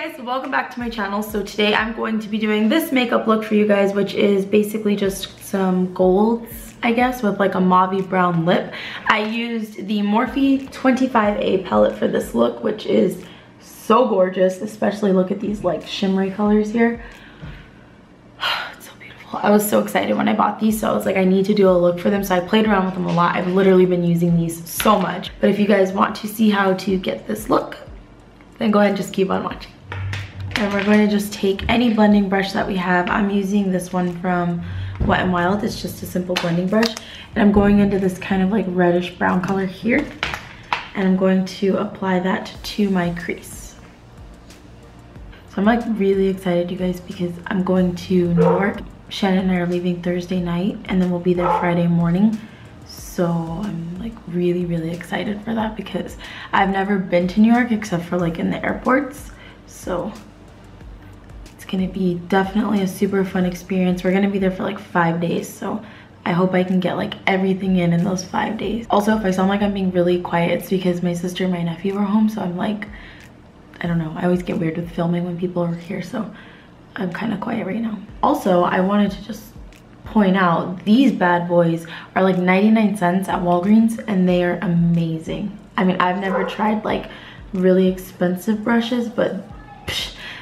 Hey guys, welcome back to my channel. So today I'm going to be doing this makeup look for you guys, which is basically just some golds, I guess, with like a mauve brown lip. I used the Morphe 25A palette for this look, which is so gorgeous, especially look at these like shimmery colors here. It's so beautiful. I was so excited when I bought these, so I was like, I need to do a look for them. So I played around with them a lot. I've literally been using these so much. But if you guys want to see how to get this look, then go ahead and just keep on watching. And we're going to just take any blending brush that we have. I'm using this one from Wet n Wild. It's just a simple blending brush. And I'm going into this kind of like reddish brown color here. And I'm going to apply that to my crease. So I'm like really excited, you guys, because I'm going to New York. Shannon and I are leaving Thursday night, and then we'll be there Friday morning. So I'm like really excited for that because I've never been to New York except for like in the airports. So it's gonna be definitely a super fun experience. We're gonna be there for like 5 days, so I hope I can get like everything in those 5 days. Also, if I sound like I'm being really quiet, it's because my sister and my nephew were home, so I'm like, I don't know, I always get weird with filming when people are here, so I'm kind of quiet right now. Also, I wanted to just point out, these bad boys are like 99 cents at Walgreens, and they are amazing. I mean, I've never tried like really expensive brushes, but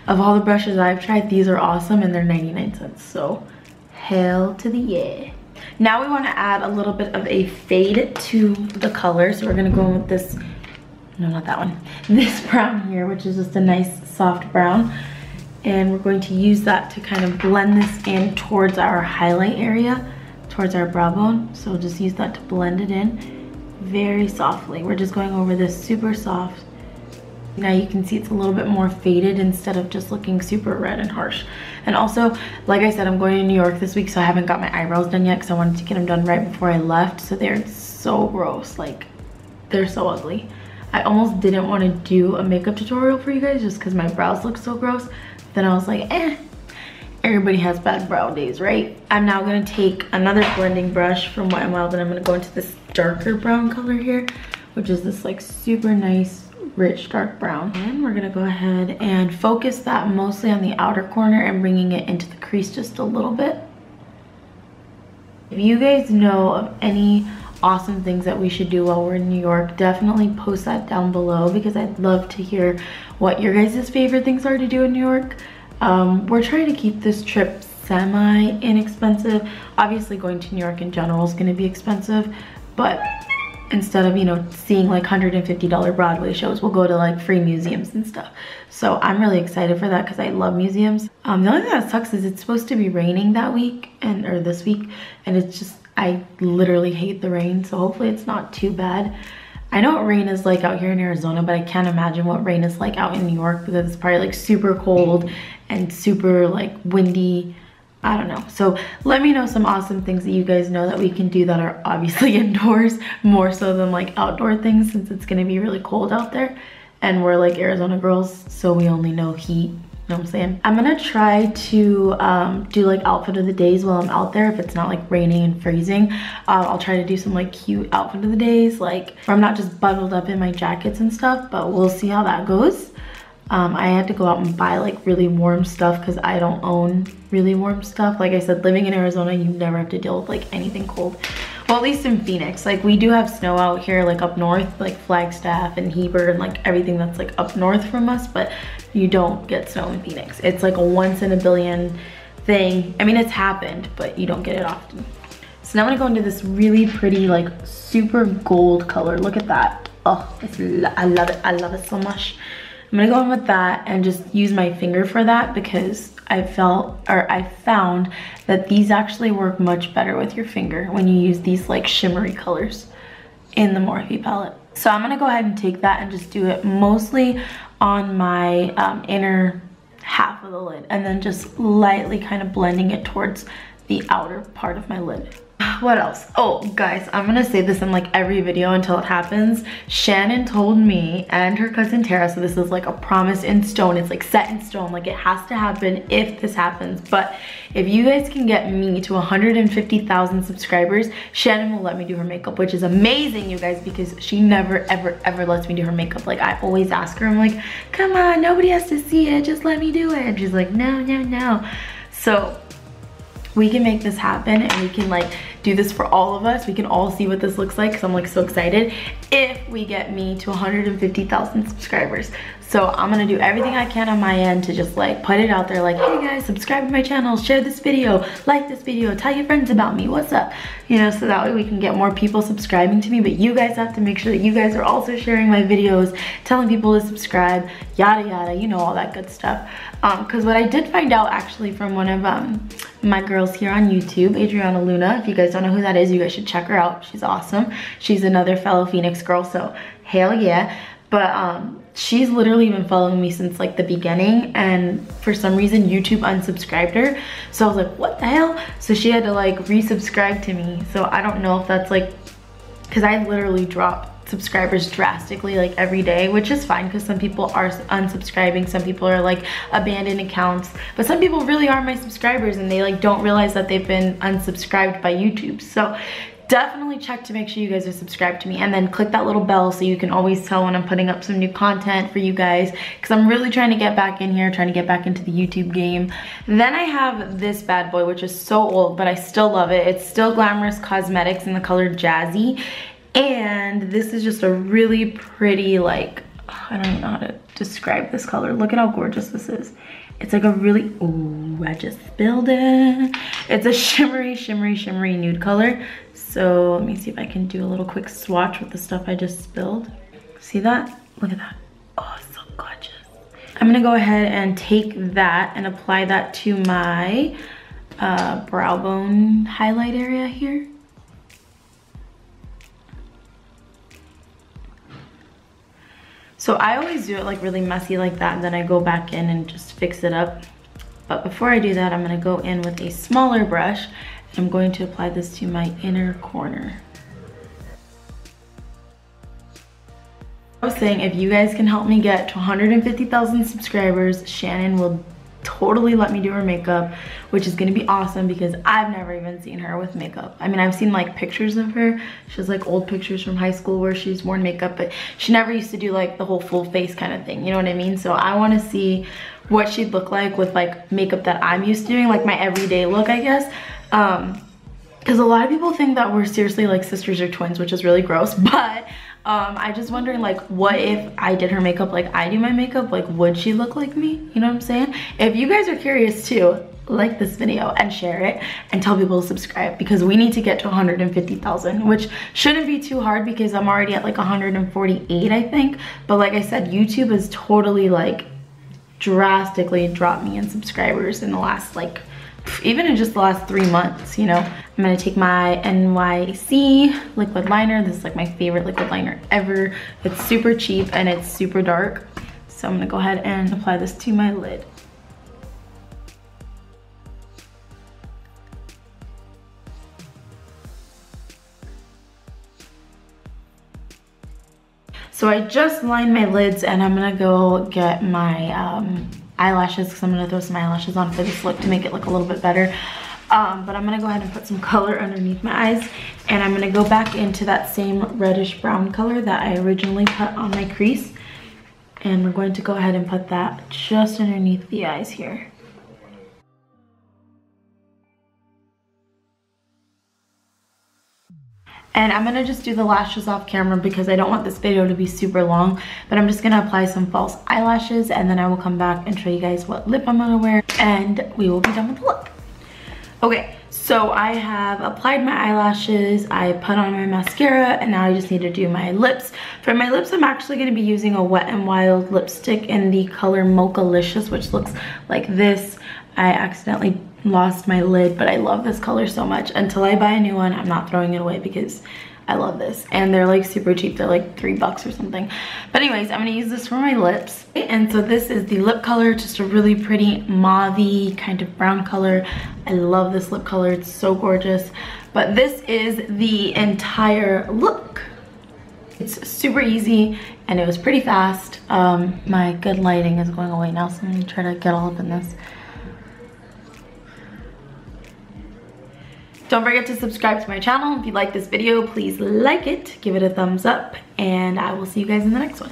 of all the brushes I've tried, these are awesome, and they're 99 cents, so hell to the yeah. Now we want to add a little bit of a fade to the color, so we're going to go in with this, no, not that one, this brown here, which is just a nice soft brown, and we're going to use that to kind of blend this in towards our highlight area, towards our brow bone, so we'll just use that to blend it in very softly. We're just going over this super soft. Now you can see it's a little bit more faded instead of just looking super red and harsh. And also, like I said, I'm going to New York this week, so I haven't got my eyebrows done yet because I wanted to get them done right before I left. So they're so gross, like they're so ugly. I almost didn't want to do a makeup tutorial for you guys just because my brows look so gross. Then I was like, everybody has bad brow days, right? I'm now going to take another blending brush from Wet n Wild, and I'm going to go into this darker brown color here, which is this like super nice rich dark brown, and we're gonna go ahead and focus that mostly on the outer corner and bringing it into the crease just a little bit. If you guys know of any awesome things that we should do while we're in New York, definitely post that down below because I'd love to hear what your guys' favorite things are to do in New York. We're trying to keep this trip semi inexpensive. Obviously going to New York in general is going to be expensive, but instead of, you know, seeing like $150 Broadway shows, we'll go to like free museums and stuff. So I'm really excited for that because I love museums. The only thing that sucks is it's supposed to be raining that week or this week, and it's just, I literally hate the rain. So hopefully it's not too bad. I know what rain is like out here in Arizona, but I can't imagine what rain is like out in New York because it's probably like super cold and super like windy. I don't know. So let me know some awesome things that you guys know that we can do that are obviously indoors more so than like outdoor things, since it's going to be really cold out there and we're like Arizona girls, so we only know heat. You know what I'm saying? I'm going to try to do like outfit of the days while I'm out there if it's not like raining and freezing. I'll try to do some like cute outfit of the days, like where I'm not just bundled up in my jackets and stuff, but we'll see how that goes. I had to go out and buy like really warm stuff because I don't own really warm stuff. Like I said, living in Arizona, you never have to deal with like anything cold. Well, at least in Phoenix, like we do have snow out here, like up north, like Flagstaff and Heber and like everything that's like up north from us, but you don't get snow in Phoenix. It's like a once in a billion thing. I mean, it's happened, but you don't get it often. So now I'm gonna go into this really pretty, like super gold color. Look at that. Oh, I love it so much. I'm gonna go in with that and just use my finger for that because I found that these actually work much better with your finger when you use these like shimmery colors in the Morphe palette. So I'm gonna go ahead and take that and just do it mostly on my inner half of the lid, and then just lightly kind of blending it towards the outer part of my lid. What else? Oh guys, I'm gonna say this in like every video until it happens. Shannon told me and her cousin Tara, so this is like a promise in stone. It's like set in stone, like it has to happen if this happens. But if you guys can get me to 150,000 subscribers, Shannon will let me do her makeup, which is amazing, you guys, because she never ever lets me do her makeup. Like I always ask her, I'm like, come on, nobody has to see it, just let me do it. And she's like, no. So we can make this happen and we can like do this for all of us. We can all see what this looks like because I'm like so excited if we get me to 150,000 subscribers. So I'm gonna do everything I can on my end to just like put it out there like, hey guys, subscribe to my channel, share this video, like this video, tell your friends about me, what's up? You know, so that way we can get more people subscribing to me, but you guys have to make sure that you guys are also sharing my videos, telling people to subscribe, yada yada, you know, all that good stuff. Because what I did find out actually from one of my girls here on YouTube, Adriana Luna, if you guys don't know who that is, you guys should check her out, she's awesome. She's another fellow Phoenix girl, so hell yeah. But she's literally been following me since like the beginning, and for some reason YouTube unsubscribed her. So I was like, what the hell? So she had to like resubscribe to me. So I don't know if that's like, because I literally drop subscribers drastically like every day, which is fine because some people are unsubscribing, some people are like abandoned accounts, but some people really are my subscribers and they like don't realize that they've been unsubscribed by YouTube. So definitely check to make sure you guys are subscribed to me, and then click that little bell so you can always tell when I'm putting up some new content for you guys, because I'm really trying to get back in here, trying to get back into the YouTube game. Then I have this bad boy, which is so old, but I still love it. It's still Glamorous Cosmetics in the color Jazzy, and this is just a really pretty, like, I don't even know how to describe this color. Look at how gorgeous this is. It's like a really, ooh, I just spilled it. It's a shimmery nude color. So let me see if I can do a little quick swatch with the stuff I just spilled. See that? Look at that. Oh, so gorgeous. I'm gonna go ahead and take that and apply that to my brow bone highlight area here. So I always do it like really messy like that, and then I go back in and just fix it up. But before I do that, I'm gonna go in with a smaller brush. I'm going to apply this to my inner corner. I was saying, if you guys can help me get to 150,000 subscribers, Shannon will totally let me do her makeup, which is gonna be awesome because I've never even seen her with makeup. I mean, I've seen like pictures of her. She has like old pictures from high school where she's worn makeup, but she never used to do like the whole full face kind of thing, you know what I mean? So I wanna see what she'd look like with like makeup that I'm used to doing, like my everyday look, I guess. Because a lot of people think that we're seriously like sisters or twins, which is really gross, but I just wondering like, what if I did her makeup like I do my makeup? Like, would she look like me? You know what I'm saying? If you guys are curious too, like this video and share it and tell people to subscribe, because we need to get to 150,000, which shouldn't be too hard because I'm already at like 148, I think. But like I said, YouTube has totally like drastically dropped me in subscribers in the last like, even in just the last 3 months, you know. I'm gonna take my NYX liquid liner. This is like my favorite liquid liner ever. It's super cheap and it's super dark. So I'm gonna go ahead and apply this to my lid. So I just lined my lids and I'm gonna go get my eyelashes, because I'm gonna throw some eyelashes on for this look to make it look a little bit better. But I'm gonna go ahead and put some color underneath my eyes, and I'm gonna go back into that same reddish brown color that I originally put on my crease, and we're going to go ahead and put that just underneath the eyes here. And I'm gonna just do the lashes off camera because I don't want this video to be super long, but I'm just gonna apply some false eyelashes and then I will come back and show you guys what lip I'm gonna wear, and we will be done with the look. Okay, so I have applied my eyelashes, I put on my mascara, and now I just need to do my lips. For my lips, I'm actually gonna be using a Wet n Wild lipstick in the color Mocha-licious, which looks like this. I accidentally lost my lid, but I love this color so much. Until I buy a new one, I'm not throwing it away because I love this, and they're like super cheap. They're like $3 or something. But anyways, I'm gonna use this for my lips. And so this is the lip color, just a really pretty mauve-y kind of brown color. I love this lip color, it's so gorgeous. But this is the entire look. It's super easy and it was pretty fast. My good lighting is going away now, so I'm gonna try to get all up in this. Don't forget to subscribe to my channel. If you like this video, please like it, give it a thumbs up, and I will see you guys in the next one.